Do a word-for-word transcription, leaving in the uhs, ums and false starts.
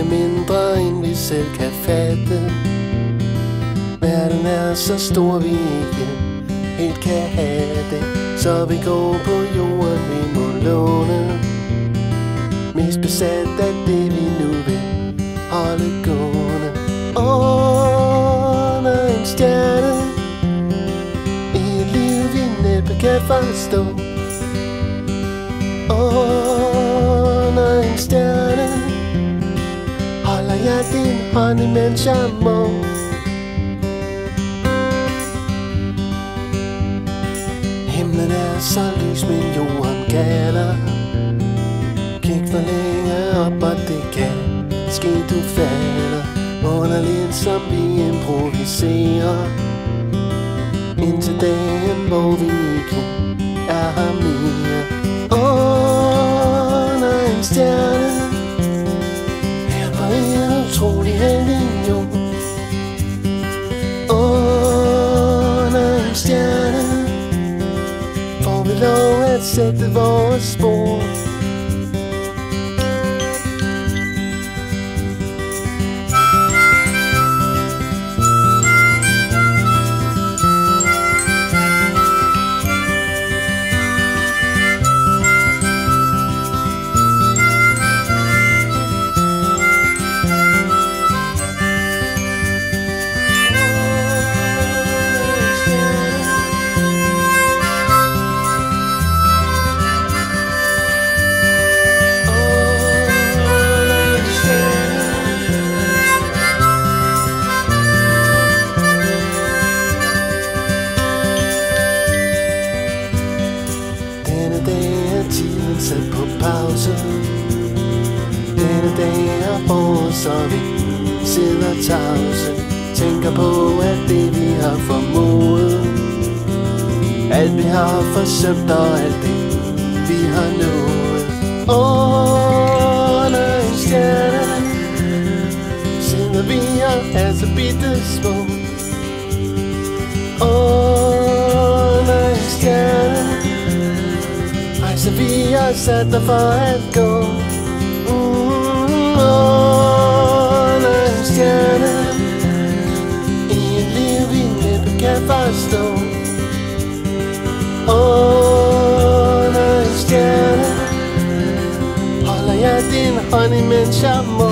er mindre end vi selv kan fatte. Verden er så stor vi ikke helt kan have det, så vi går på jorden vi må låne, mest besat af det vi nu vil holde gående. Under en stjerne, et liv vi næppe kan forstå. Under en stjerne holder jeg din hånd imens jeg må. Himlen er så lys, men jorden kalder. Kig for længe op, og det kan ske du falder. Underligt som vi improviserer, indtil dagen hvor vi ikke er her mere. Under en stjerne er der en utrolig heldig jord. Under en stjerne får vi lov at sætte vores spor. Denne dag er for, så vi sidder tavse, tænker på at det vi har formået, alt vi har forsømt og alt det vi har nået. Under en stjerne sidder vi og er så bitte små. Under en stjerne rejser vi og sætter for at gå. Under en stjerne, i et liv vi næppe kan forstå. Under en stjerne holder jeg din hånd imens jeg må.